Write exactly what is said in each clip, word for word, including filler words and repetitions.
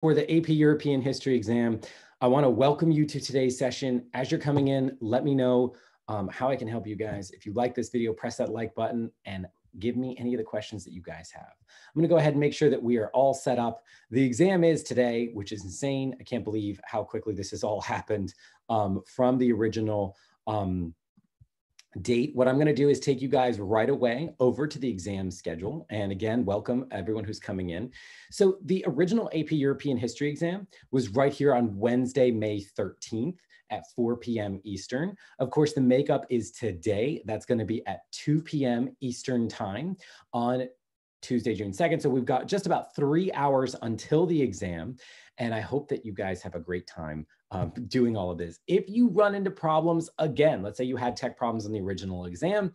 For the A P European History exam, I want to welcome you to today's session. As you're coming in, let me know um, how I can help you guys. If you like this video, press that like button and give me any of the questions that you guys have. I'm going to go ahead and make sure that we are all set up. The exam is today, which is insane. I can't believe how quickly this has all happened um, from the original um, date. What I'm going to do is take you guys right away over to the exam schedule. And again, welcome everyone who's coming in. So the original A P European History exam was right here on Wednesday, May thirteenth at four p m Eastern. Of course, the makeup is today. That's going to be at two p m Eastern time on Tuesday, June second. So we've got just about three hours until the exam. And I hope that you guys have a great time um, doing all of this. If you run into problems again, let's say you had tech problems in the original exam,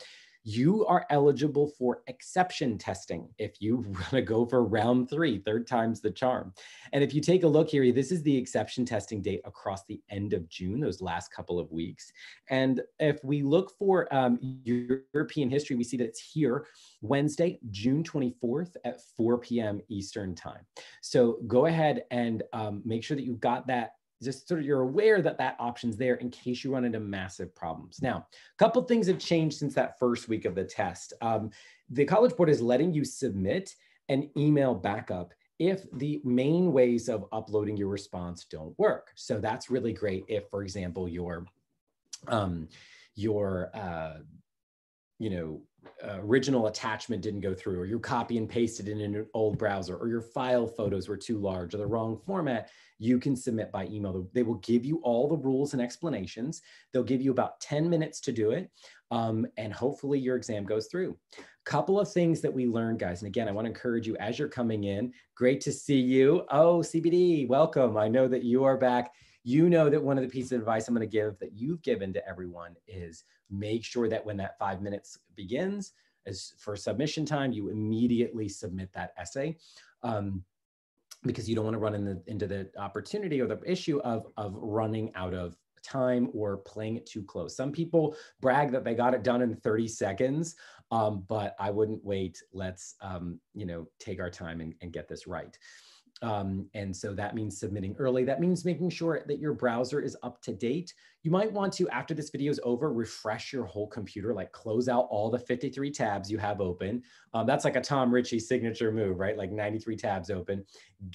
you are eligible for exception testing if you want to go for round three, third time's the charm. And if you take a look here, this is the exception testing date across the end of June, those last couple of weeks. And if we look for um, European history, we see that it's here, Wednesday, June twenty-fourth at four p m Eastern time. So go ahead and um, make sure that you've got that, just sort of you're aware that that option's there in case you run into massive problems. Now, a couple things have changed since that first week of the test. Um, the College Board is letting you submit an email backup if the main ways of uploading your response don't work. So that's really great if, for example, your, um, your uh, you know, Uh, original attachment didn't go through, or you copy and pasted it in an old browser, or your file photos were too large or the wrong format, you can submit by email. They will give you all the rules and explanations. They'll give you about ten minutes to do it, um, and hopefully your exam goes through. Couple of things that we learned, guys, and again, I want to encourage you as you're coming in, great to see you. Oh, C B D, welcome. I know that you are back. You know that one of the pieces of advice I'm going to give that you've given to everyone is make sure that when that five minutes begins as for submission time, you immediately submit that essay, um, because you don't want to run in the, into the opportunity or the issue of, of running out of time or playing it too close. Some people brag that they got it done in thirty seconds, um, but I wouldn't wait. Let's, um, you know, take our time and, and get this right. Um, and so that means submitting early. That means making sure that your browser is up to date. You might want to, after this video is over, refresh your whole computer, like close out all the fifty-three tabs you have open. Um, that's like a Tom Richey signature move, right? Like ninety-three tabs open.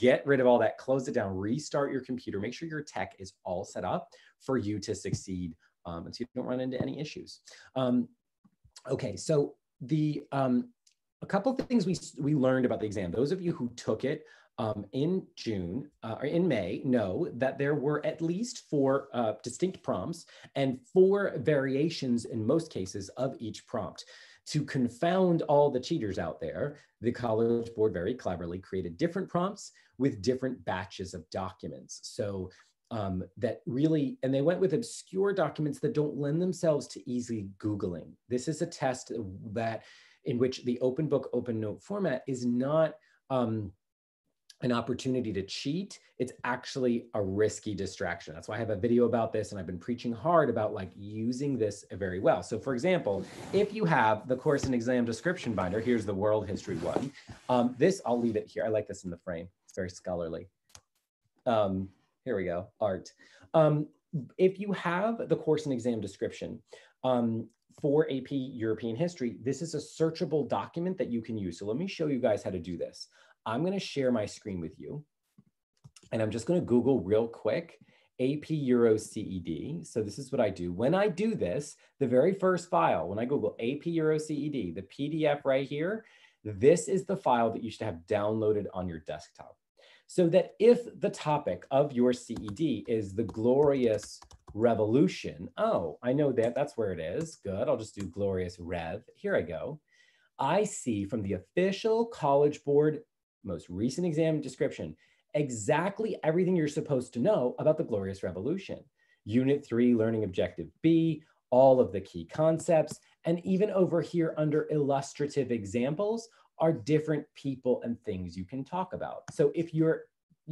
Get rid of all that, close it down, restart your computer. Make sure your tech is all set up for you to succeed, um, and so you don't run into any issues. Um, okay, so the um, a couple of things we, we learned about the exam. Those of you who took it, Um, in June, uh, or in May, know that there were at least four uh, distinct prompts and four variations in most cases of each prompt. To confound all the cheaters out there, the College Board very cleverly created different prompts with different batches of documents. So um, that really, and they went with obscure documents that don't lend themselves to easy Googling. This is a test that in which the open book, open note format is not um, an opportunity to cheat. It's actually a risky distraction. That's why I have a video about this, and I've been preaching hard about like using this very well. So for example, if you have the course and exam description binder, here's the world history one. Um, this, I'll leave it here. I like this in the frame. It's very scholarly. Um, here we go, art. Um, if you have the course and exam description, um, for A P European History, this is a searchable document that you can use. So let me show you guys how to do this. I'm going to share my screen with you, and I'm just going to Google real quick, A P Euro C E D. So this is what I do. When I do this, the very first file, when I Google A P Euro C E D, the P D F right here, this is the file that you should have downloaded on your desktop. So that if the topic of your C E D is the Glorious Revolution, oh, I know that, that's where it is. Good, I'll just do Glorious Rev. Here I go. I see from the official College Board most recent exam description, exactly everything you're supposed to know about the Glorious Revolution. Unit three, learning objective B, all of the key concepts, and even over here under illustrative examples are different people and things you can talk about. So if you're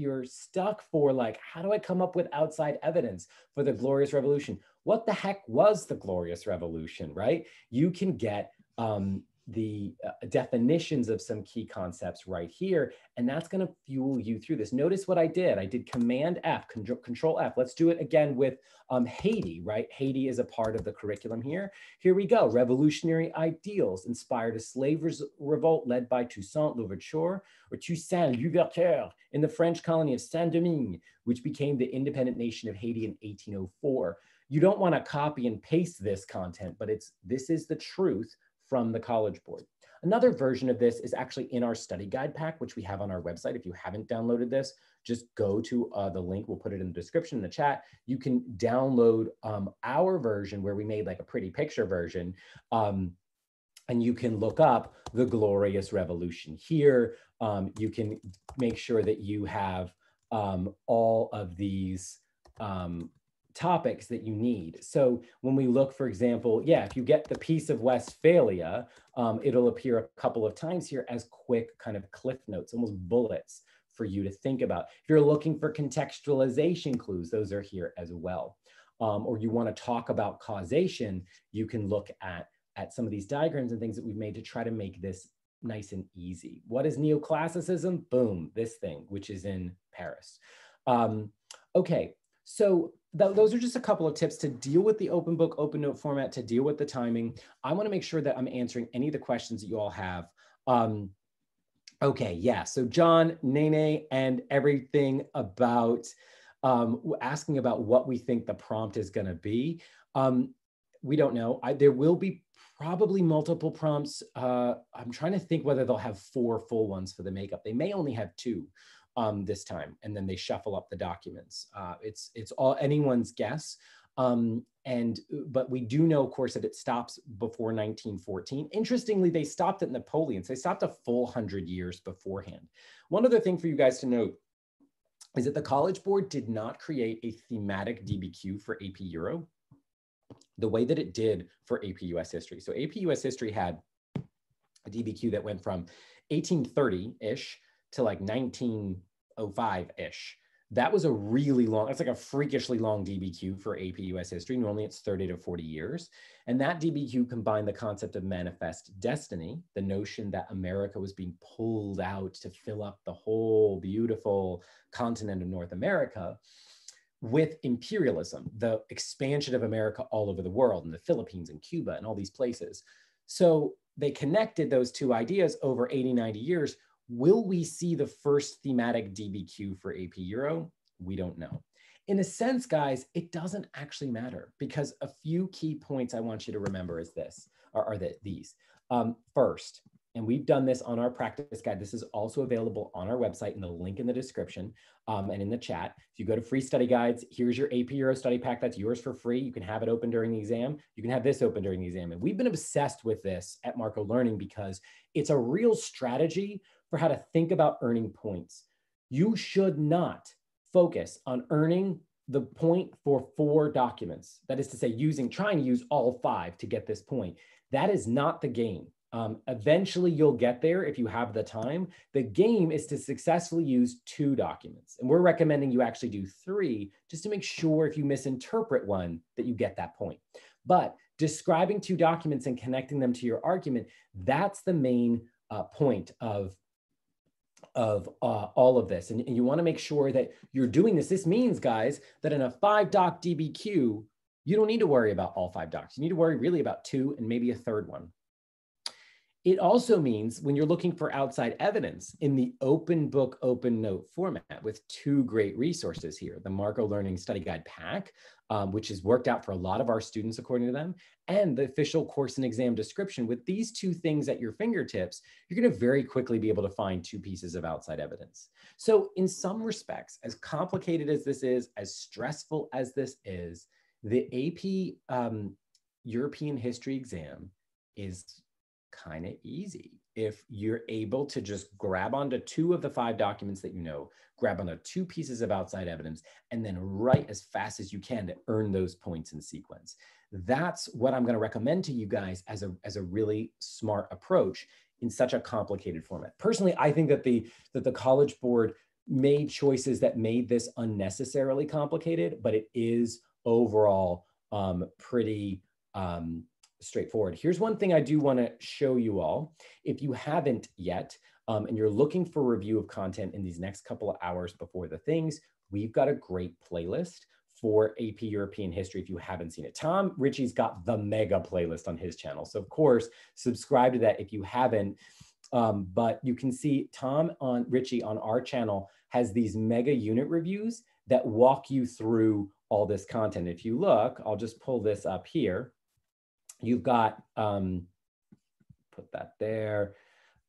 you're stuck for like, how do I come up with outside evidence for the Glorious Revolution? What the heck was the Glorious Revolution, right? You can get um, the uh, definitions of some key concepts right here, and that's going to fuel you through this. Notice what I did. I did Command F, Control F. Let's do it again with um, Haiti, right? Haiti is a part of the curriculum here. Here we go. Revolutionary ideals inspired a slave revolt led by Toussaint Louverture, or Toussaint Louverture, in the French colony of Saint-Domingue, which became the independent nation of Haiti in eighteen oh four. You don't want to copy and paste this content, but it's this is the truth from the College Board. Another version of this is actually in our study guide pack, which we have on our website. If you haven't downloaded this, just go to uh, the link. We'll put it in the description in the chat. You can download um, our version where we made like a pretty picture version. Um, and you can look up the Glorious Revolution here. Um, you can make sure that you have um, all of these um, topics that you need. So when we look, for example, yeah, if you get the Peace of Westphalia, um, it'll appear a couple of times here as quick kind of cliff notes, almost bullets for you to think about. If you're looking for contextualization clues, those are here as well. Um, or you want to talk about causation, you can look at, at some of these diagrams and things that we've made to try to make this nice and easy. What is neoclassicism? Boom, this thing, which is in Paris. Um, okay, so Th those are just a couple of tips to deal with the open book, open note format, to deal with the timing. I want to make sure that I'm answering any of the questions that you all have. Um, okay, yeah, so John, Nene, and everything about um, asking about what we think the prompt is going to be. Um, we don't know. I, there will be probably multiple prompts. Uh, I'm trying to think whether they'll have four full ones for the makeup. They may only have two. Um, this time, and then they shuffle up the documents. Uh, it's it's all anyone's guess, um, and but we do know, of course, that it stops before nineteen fourteen. Interestingly, they stopped at Napoleon, so they stopped a full hundred years beforehand. One other thing for you guys to note is that the College Board did not create a thematic D B Q for A P Euro the way that it did for A P U S History. So A P U S History had a D B Q that went from eighteen thirty-ish to like nineteen oh five-ish. That was a really long, that's like a freakishly long D B Q for A P U S History. Normally it's thirty to forty years. And that D B Q combined the concept of manifest destiny, the notion that America was being pulled out to fill up the whole beautiful continent of North America, with imperialism, the expansion of America all over the world, and the Philippines and Cuba and all these places. So they connected those two ideas over eighty, ninety years. Will we see the first thematic D B Q for A P Euro? We don't know. In a sense, guys, it doesn't actually matter, because a few key points I want you to remember is this, or are the, these. Um, first, and we've done this on our practice guide. This is also available on our website in the link in the description um, and in the chat. If you go to free study guides, here's your A P Euro study pack. That's yours for free. You can have it open during the exam. You can have this open during the exam. And we've been obsessed with this at Marco Learning because it's a real strategy for how to think about earning points. You should not focus on earning the point for four documents. That is to say, using, trying to use all five to get this point. That is not the game. Um, eventually you'll get there if you have the time. The game is to successfully use two documents. And we're recommending you actually do three, just to make sure if you misinterpret one that you get that point. But describing two documents and connecting them to your argument, that's the main uh, point of of uh, all of this. And, and you want to make sure that you're doing this. This means, guys, that in a five doc D B Q, you don't need to worry about all five docs. You need to worry really about two and maybe a third one. It also means when you're looking for outside evidence in the open book, open note format with two great resources here, the Marco Learning Study Guide Pack, um, which has worked out for a lot of our students according to them, and the official course and exam description. With these two things at your fingertips, you're going to very quickly be able to find two pieces of outside evidence. So in some respects, as complicated as this is, as stressful as this is, the A P um, European History exam is kind of easy if you're able to just grab onto two of the five documents that you know, grab onto two pieces of outside evidence, and then write as fast as you can to earn those points in sequence. That's what I'm going to recommend to you guys as a, as a really smart approach in such a complicated format. Personally, I think that the, that the College Board made choices that made this unnecessarily complicated, but it is overall um, pretty um, straightforward. Here's one thing I do want to show you all. If you haven't yet, um, and you're looking for review of content in these next couple of hours before the things, we've got a great playlist for A P European History if you haven't seen it. Tom Richey's got the mega playlist on his channel. So of course, subscribe to that if you haven't. Um, but you can see Tom on Richey on our channel has these mega unit reviews that walk you through all this content. If you look, I'll just pull this up here. You've got, um, put that there.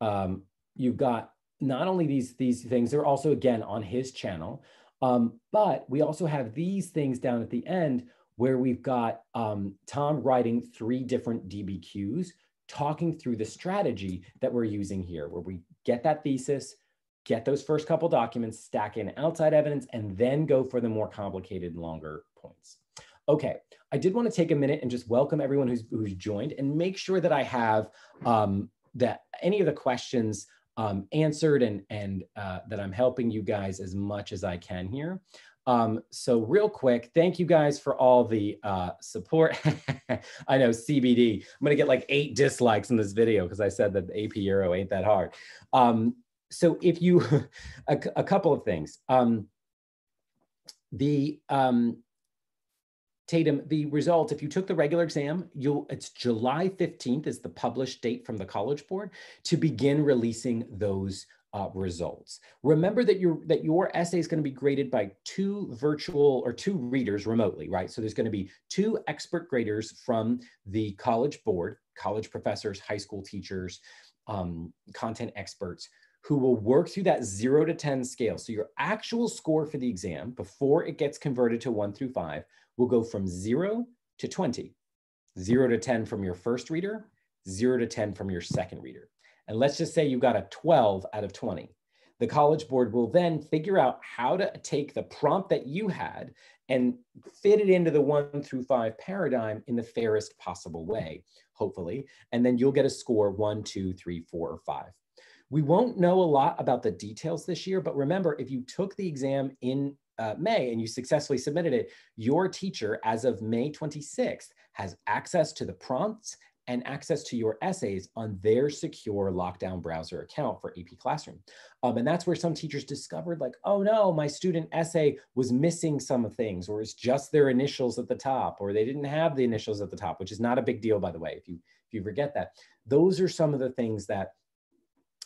Um, you've got not only these, these things, they're also again on his channel, um, but we also have these things down at the end where we've got um, Tom writing three different D B Qs, talking through the strategy that we're using here, where we get that thesis, get those first couple documents, stack in outside evidence, and then go for the more complicated, longer points. Okay, I did want to take a minute and just welcome everyone who's, who's joined and make sure that I have um, that any of the questions um, answered and, and uh, that I'm helping you guys as much as I can here. Um, so real quick, thank you guys for all the uh, support. I know, C B D. I'm gonna get like eight dislikes in this video because I said that the A P Euro ain't that hard. Um, so if you, a, a couple of things. Um, the um, Tatum, the result, if you took the regular exam, you'll, it's July fifteenth is the published date from the College Board to begin releasing those Uh, results. Remember that your that your essay is going to be graded by two virtual or two readers remotely, right? So there's going to be two expert graders from the College Board, college professors, high school teachers, um, content experts, who will work through that zero to ten scale. So your actual score for the exam before it gets converted to one through five will go from zero to twenty. zero to ten from your first reader, zero to ten from your second reader. And let's just say you got a twelve out of twenty. The College Board will then figure out how to take the prompt that you had and fit it into the one through five paradigm in the fairest possible way, hopefully. And then you'll get a score one, two, three, four, or five. We won't know a lot about the details this year, but remember, if you took the exam in uh, May and you successfully submitted it, your teacher, as of May twenty-sixth, has access to the prompts and access to your essays on their secure lockdown browser account for A P Classroom. Um, and that's where some teachers discovered like, oh no, my student essay was missing some things, or it's just their initials at the top, or they didn't have the initials at the top, which is not a big deal, by the way, if you, if you forget that. Those are some of the things that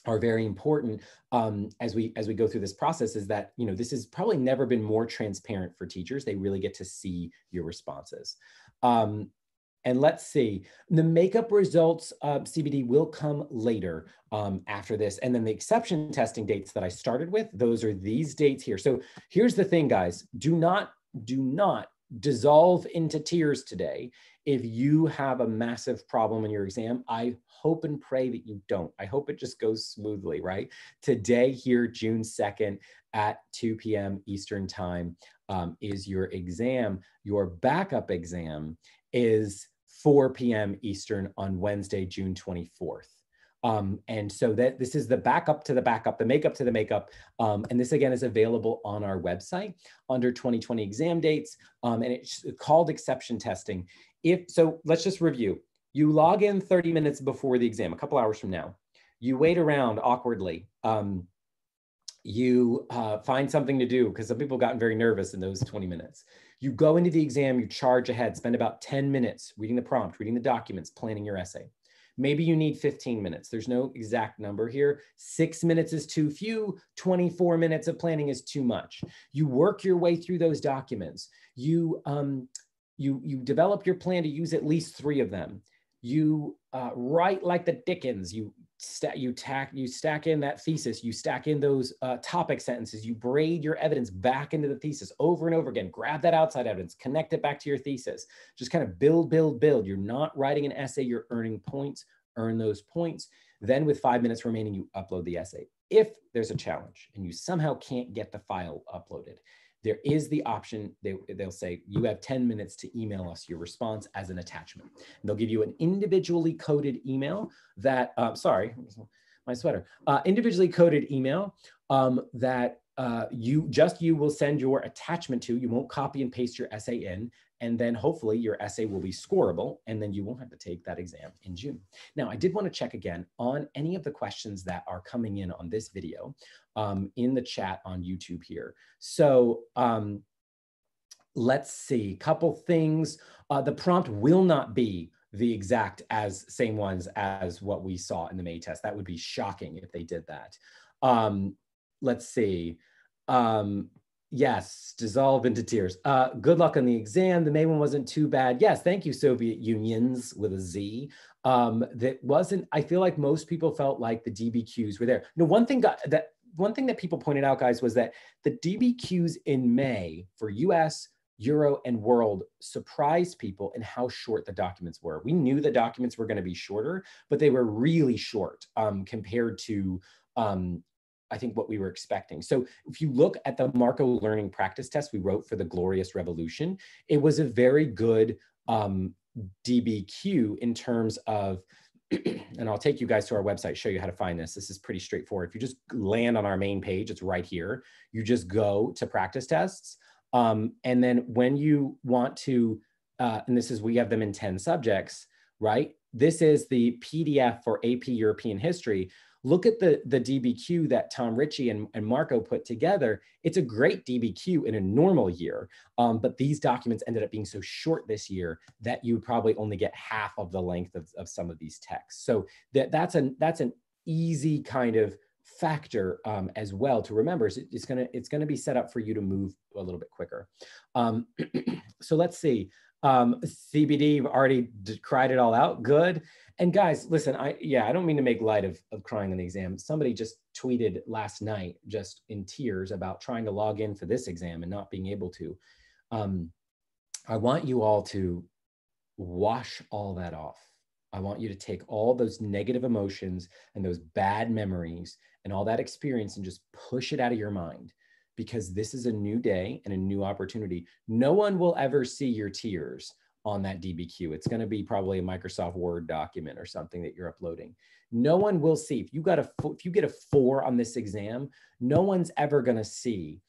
are very important um, as we as we go through this process, is that, you know, this has probably never been more transparent for teachers. They really get to see your responses. Um, And let's see, the makeup results uh, C B D will come later um, after this. And then the exception testing dates that I started with, those are these dates here. So here's the thing, guys, do not, do not dissolve into tears today. If you have a massive problem in your exam, I hope and pray that you don't. I hope it just goes smoothly, right? Today here, June second at two P M Eastern time um, is your exam. Your backup exam is four P M Eastern on Wednesday, June twenty-fourth. Um, and so that this is the backup to the backup, the makeup to the makeup. Um, and this again is available on our website under twenty twenty exam dates. Um, and it's called exception testing. If, so let's just review. You log in thirty minutes before the exam, a couple hours from now. You wait around awkwardly. Um, you uh, find something to do because some people gotten very nervous in those twenty minutes. You go into the exam, you charge ahead, spend about ten minutes reading the prompt, reading the documents, planning your essay. Maybe you need fifteen minutes. There's no exact number here. Six minutes is too few. twenty-four minutes of planning is too much. You work your way through those documents. You, um, you, you develop your plan to use at least three of them. You uh, write like the Dickens. You stack, you tack, you stack in that thesis. You stack in those uh, topic sentences. You braid your evidence back into the thesis over and over again. Grab that outside evidence, connect it back to your thesis. Just kind of build, build, build. You're not writing an essay. You're earning points. Earn those points. Then, with five minutes remaining, you upload the essay. If there's a challenge and you somehow can't get the file uploaded, there is the option, they, they'll say, you have ten minutes to email us your response as an attachment. And they'll give you an individually coded email that, uh, sorry, my sweater, uh, individually coded email um, that uh, you just you will send your attachment to, you won't copy and paste your essay in, and then hopefully your essay will be scorable, and then you won't have to take that exam in June. Now, I did want to check again on any of the questions that are coming in on this video um, in the chat on YouTube here. So um, let's see, couple things. Uh, the prompt will not be the exact as same ones as what we saw in the May test. That would be shocking if they did that. Um, let's see. Um, yes, dissolve into tears. Uh, good luck on the exam. The May one wasn't too bad. Yes, thank you, Soviet Unions with a Z. Um, that wasn't, I feel like most people felt like the D B Qs were there. No, one thing got, that one thing that people pointed out, guys, was that the D B Qs in May for U S, Euro and World surprised people in how short the documents were. We knew the documents were going to be shorter, but they were really short um, compared to, um, I think, what we were expecting. So if you look at the Marco Learning practice test we wrote for the Glorious Revolution, it was a very good um, D B Q in terms of, and I'll take you guys to our website, show you how to find this. This is pretty straightforward. If you just land on our main page, it's right here. You just go to practice tests. Um, and then when you want to, uh, and this is, we have them in ten subjects, right? This is the P D F for A P European History. Look at the, the D B Q that Tom Richey and, and Marco put together. It's a great D B Q in a normal year, um, but these documents ended up being so short this year that you would probably only get half of the length of, of some of these texts. So that, that's, an, that's an easy kind of factor um, as well to remember. So it's gonna it's gonna be set up for you to move a little bit quicker. Um, so let's see. Um, C B D, we've already cried it all out. Good. And guys, listen, I yeah, I don't mean to make light of of crying on the exam. Somebody just tweeted last night, just in tears, about trying to log in for this exam and not being able to. Um, I want you all to wash all that off. I want you to take all those negative emotions and those bad memories and all that experience and just push it out of your mind, because this is a new day and a new opportunity. No one will ever see your tears on that D B Q. It's going to be probably a Microsoft Word document or something that you're uploading. No one will see. If you got a, if you get a four on this exam, no one's ever going to see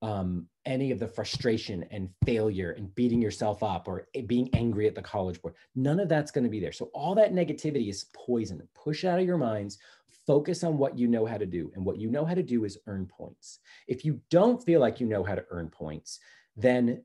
Um, any of the frustration and failure and beating yourself up or being angry at the College Board. None of that's going to be there. So all that negativity is poison. Push it out of your minds, focus on what you know how to do. And what you know how to do is earn points. If you don't feel like you know how to earn points, then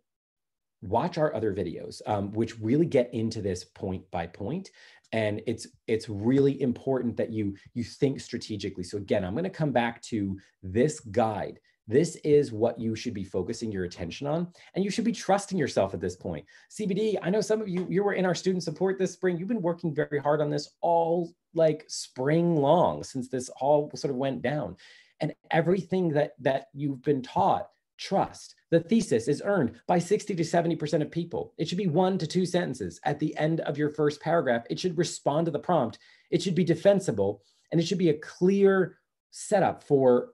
watch our other videos, um, which really get into this point by point. And it's it's really important that you, you think strategically. So again, I'm going to come back to this guide. This is what you should be focusing your attention on, and you should be trusting yourself at this point. C B D, I know some of you, you were in our student support this spring. You've been working very hard on this all like spring long since this all sort of went down. And everything that, that you've been taught, trust. The thesis is earned by sixty to seventy percent of people. It should be one to two sentences. At the end of your first paragraph, it should respond to the prompt. It should be defensible, and it should be a clear setup for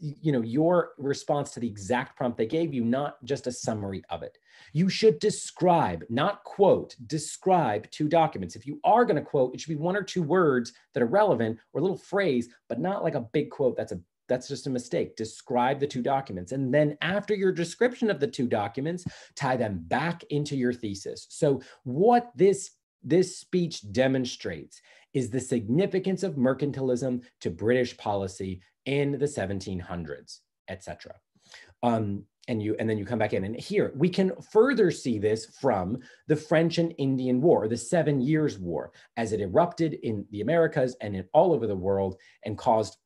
you know, your response to the exact prompt they gave you, not just a summary of it. You should describe, not quote, describe two documents. If you are going to quote, it should be one or two words that are relevant or a little phrase, but not like a big quote. That's a that's just a mistake. Describe the two documents. And then after your description of the two documents, tie them back into your thesis. So what this this speech demonstrates is the significance of mercantilism to British policy in the seventeen hundreds, et cetera. Um, and you, and then you come back in, and here we can further see this from the French and Indian War, the Seven Years' War, as it erupted in the Americas and in all over the world and caused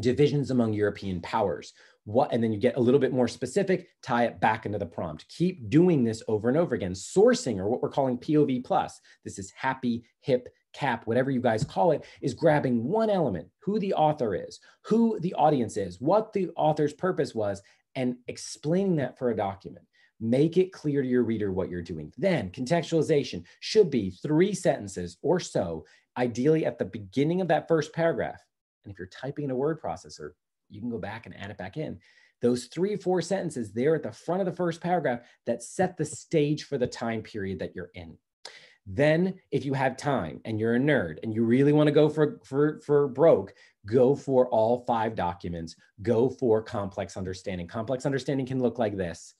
divisions among European powers. What, and then you get a little bit more specific, tie it back into the prompt. Keep doing this over and over again. Sourcing, or what we're calling P O V plus, this is happy, hip, CAP, whatever you guys call it, is grabbing one element, who the author is, who the audience is, what the author's purpose was, and explaining that for a document. Make it clear to your reader what you're doing. Then contextualization should be three sentences or so, ideally at the beginning of that first paragraph. And if you're typing in a word processor, you can go back and add it back in. Those three or four sentences there at the front of the first paragraph that set the stage for the time period that you're in. Then if you have time and you're a nerd and you really want to go for, for, for broke, go for all five documents, go for complex understanding. Complex understanding can look like this.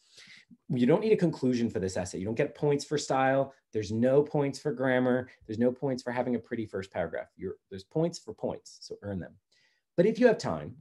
You don't need a conclusion for this essay. You don't get points for style. There's no points for grammar. There's no points for having a pretty first paragraph. You're, there's points for points, so earn them. But if you have time,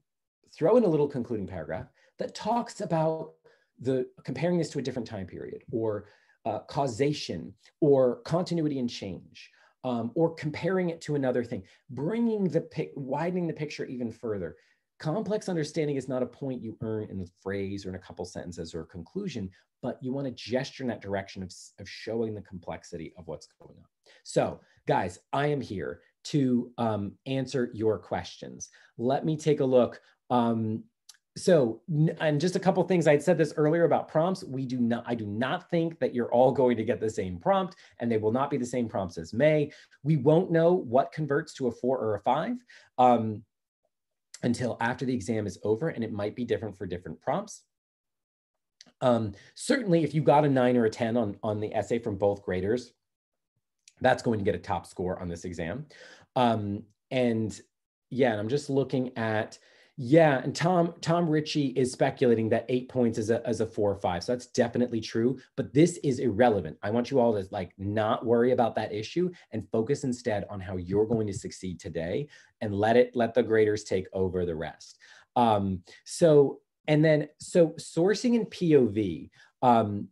throw in a little concluding paragraph that talks about the comparing this to a different time period, or uh, causation, or continuity and change, um, or comparing it to another thing, bringing the pic, widening the picture even further. Complex understanding is not a point you earn in a phrase or in a couple sentences or a conclusion, but you want to gesture in that direction of, of showing the complexity of what's going on. So guys, I am here to um, answer your questions. Let me take a look. Um, so, and just a couple things, I'd said this earlier about prompts. We do not, I do not think that you're all going to get the same prompt, and they will not be the same prompts as May. We won't know what converts to a four or a five. Um, until after the exam is over, and it might be different for different prompts. Um, certainly, if you got a nine or a ten on, on the essay from both graders, that's going to get a top score on this exam. Um, and yeah, and I'm just looking at, yeah, and Tom, Tom Richey is speculating that eight points is a, is a four or five, so that's definitely true, but this is irrelevant. I want you all to like not worry about that issue and focus instead on how you're going to succeed today, and let it, let the graders take over the rest. Um, so, and then, so sourcing and P O V, um,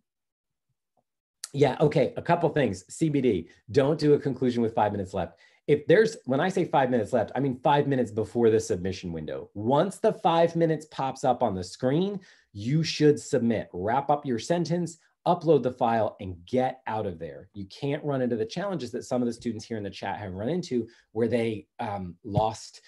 yeah, okay, a couple things, C B D, don't do a conclusion with five minutes left. If there's, when I say five minutes left, I mean five minutes before the submission window. Once the five minutes pops up on the screen, you should submit, wrap up your sentence, upload the file, and get out of there. You can't run into the challenges that some of the students here in the chat have run into, where they um, lost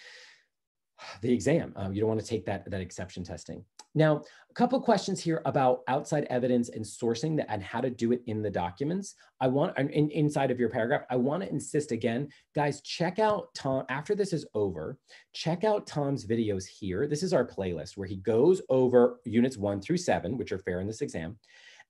the exam. Um, you don't want to take that, that exception testing. Now, a couple questions here about outside evidence and sourcing that, and how to do it in the documents. I want, in, inside of your paragraph, I want to insist again, guys, check out Tom, after this is over, check out Tom's videos here. This is our playlist where he goes over units one through seven, which are fair in this exam.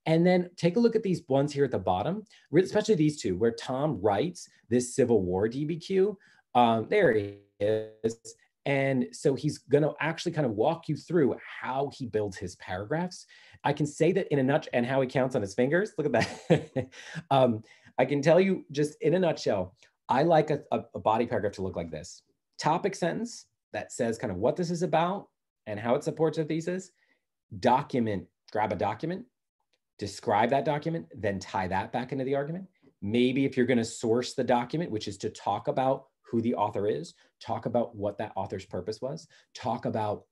And then take a look at these ones here at the bottom, especially these two, where Tom writes this Civil War D B Q. Um, there he is. And so he's gonna actually kind of walk you through how he builds his paragraphs. I can say that in a nutshell, and how he counts on his fingers. Look at that. um, I can tell you just in a nutshell, I like a, a body paragraph to look like this. Topic sentence that says kind of what this is about and how it supports a thesis. Document, grab a document, describe that document, then tie that back into the argument. Maybe if you're gonna source the document, which is to talk about who the author is, talk about what that author's purpose was, talk about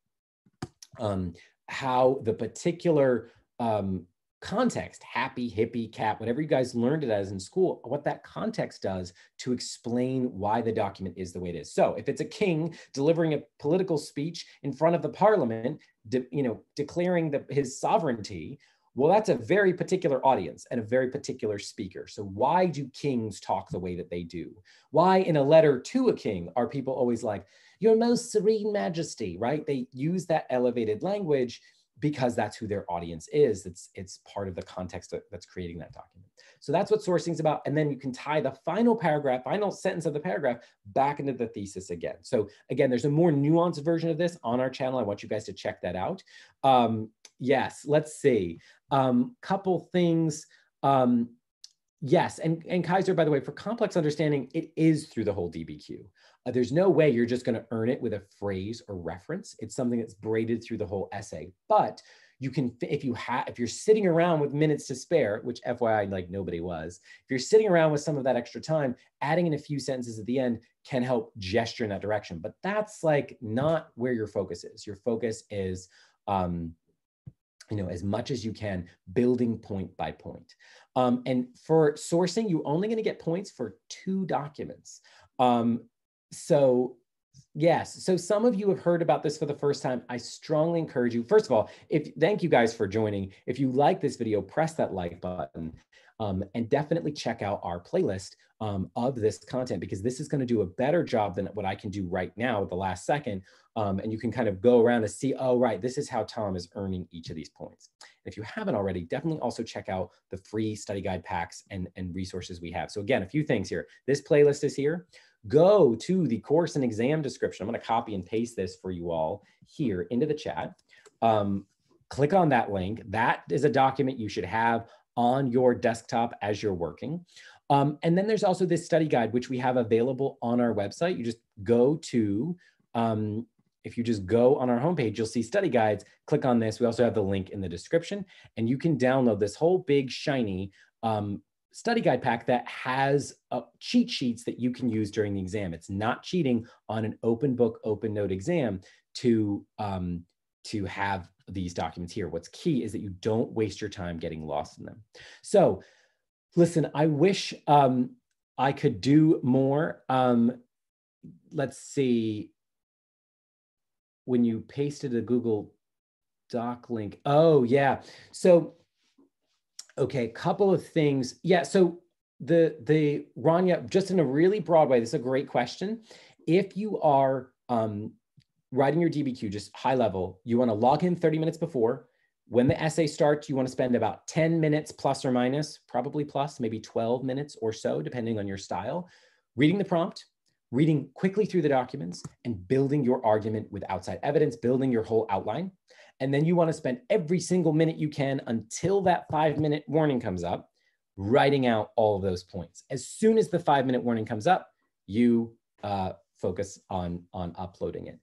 um, how the particular um, context, happy, hippie, cap, whatever you guys learned it as in school, what that context does to explain why the document is the way it is. So if it's a king delivering a political speech in front of the parliament, de, you know, declaring the, his sovereignty, well, that's a very particular audience and a very particular speaker. So why do kings talk the way that they do? Why in a letter to a king are people always like, your most serene majesty, right? They use that elevated language because that's who their audience is. It's, it's part of the context that's creating that document. So that's what sourcing is about. And then you can tie the final paragraph, final sentence of the paragraph back into the thesis again. So again, there's a more nuanced version of this on our channel. I want you guys to check that out. Um, yes, let's see. Um, couple things. Um, yes, and, and Kaiser, by the way, for complex understanding, it is through the whole D B Q. Uh, there's no way you're just going to earn it with a phrase or reference. It's something that's braided through the whole essay. But you can, if you have, if you're sitting around with minutes to spare, which F Y I, like nobody was, if you're sitting around with some of that extra time, adding in a few sentences at the end can help gesture in that direction. But that's like not where your focus is. Your focus is, um, you know, as much as you can, building point by point. Um, and for sourcing, you're only going to get points for two documents. Um, so yes, so some of you have heard about this for the first time. I strongly encourage you, first of all, if thank you guys for joining. If you like this video, press that like button. Um, and definitely check out our playlist um, of this content, because this is going to do a better job than what I can do right now at the last second. Um, and you can kind of go around and see, oh, right, this is how Tom is earning each of these points. If you haven't already, definitely also check out the free study guide packs and, and resources we have. So again, a few things here. This playlist is here. go to the course and exam description. I'm going to copy and paste this for you all here into the chat. Um, click on that link. That is a document you should have on your desktop as you're working. Um, and then there's also this study guide, which we have available on our website. You just go to, um, if you just go on our homepage, you'll see study guides. Click on this. We also have the link in the description, and you can download this whole big shiny um, study guide pack that has uh, cheat sheets that you can use during the exam. It's not cheating on an open book, open note exam to, um, to have these documents here. What's key is that you don't waste your time getting lost in them. So listen, I wish um, I could do more. Um, let's see. When you pasted a Google Doc link. Oh, yeah. So, okay, a couple of things. Yeah, so the, the Rania, just in a really broad way, this is a great question. If you are um, writing your D B Q, just high level, you wanna log in thirty minutes before. When the essay starts, you wanna spend about ten minutes plus or minus, probably plus, maybe twelve minutes or so, depending on your style, reading the prompt, reading quickly through the documents, and building your argument with outside evidence, building your whole outline. And then you want to spend every single minute you can until that five minute warning comes up, writing out all of those points. As soon as the five minute warning comes up, you uh, focus on, on uploading it.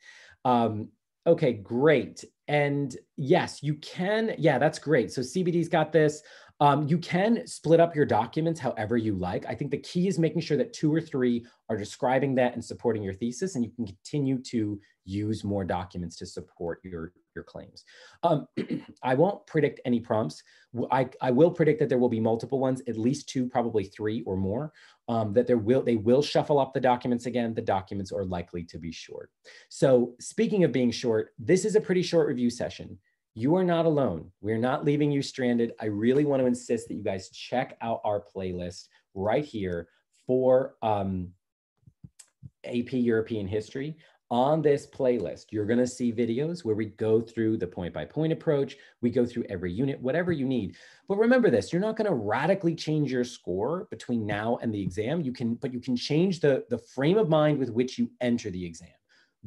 Um, okay, great. And yes, you can, yeah, that's great. So C B D's got this. Um, you can split up your documents however you like. I think the key is making sure that two or three are describing that and supporting your thesis, and you can continue to use more documents to support your, your claims. Um, I won't predict any prompts. I, I will predict that there will be multiple ones, at least two, probably three or more, um, that there will, they will shuffle up the documents again. The documents are likely to be short. So speaking of being short, this is a pretty short review session. You are not alone. We're not leaving you stranded. I really want to insist that you guys check out our playlist right here for um, A P European History. On this playlist, you're going to see videos where we go through the point-by-point approach. We go through every unit, whatever you need. But remember this, you're not going to radically change your score between now and the exam. You can, but you can change the, the frame of mind with which you enter the exam.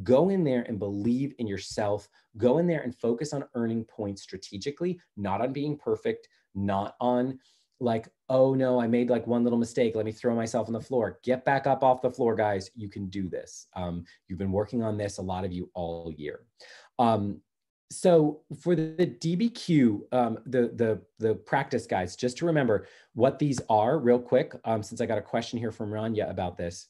Go in there and believe in yourself. Go in there and focus on earning points strategically, not on being perfect, not on like, oh no, I made like one little mistake. Let me throw myself on the floor. Get back up off the floor, guys. You can do this. Um, you've been working on this, a lot of you, all year. Um, so for the, the D B Q, um, the, the, the practice guides, just to remember what these are real quick, um, since I got a question here from Rania about this,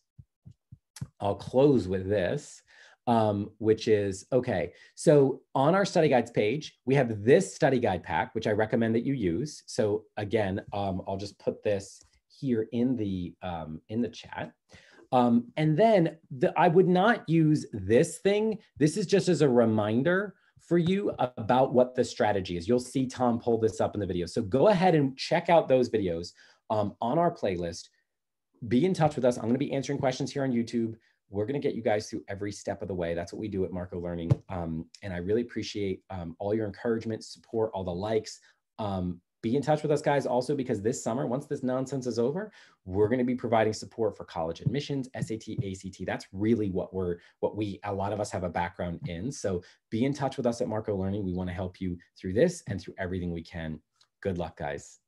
I'll close with this. Um, which is, okay, so on our study guides page, we have this study guide pack, which I recommend that you use. So again, um, I'll just put this here in the, um, in the chat. Um, and then the, I would not use this thing. This is just as a reminder for you about what the strategy is. You'll see Tom pull this up in the video. So go ahead and check out those videos um, on our playlist. Be in touch with us. I'm going to be answering questions here on YouTube. We're going to get you guys through every step of the way. That's what we do at Marco Learning. Um, and I really appreciate um, all your encouragement, support, all the likes. Um, be in touch with us, guys, also, because this summer, once this nonsense is over, we're going to be providing support for college admissions, S A T, A C T. That's really what we're, what we, a lot of us have a background in. So be in touch with us at Marco Learning. We want to help you through this and through everything we can. Good luck, guys.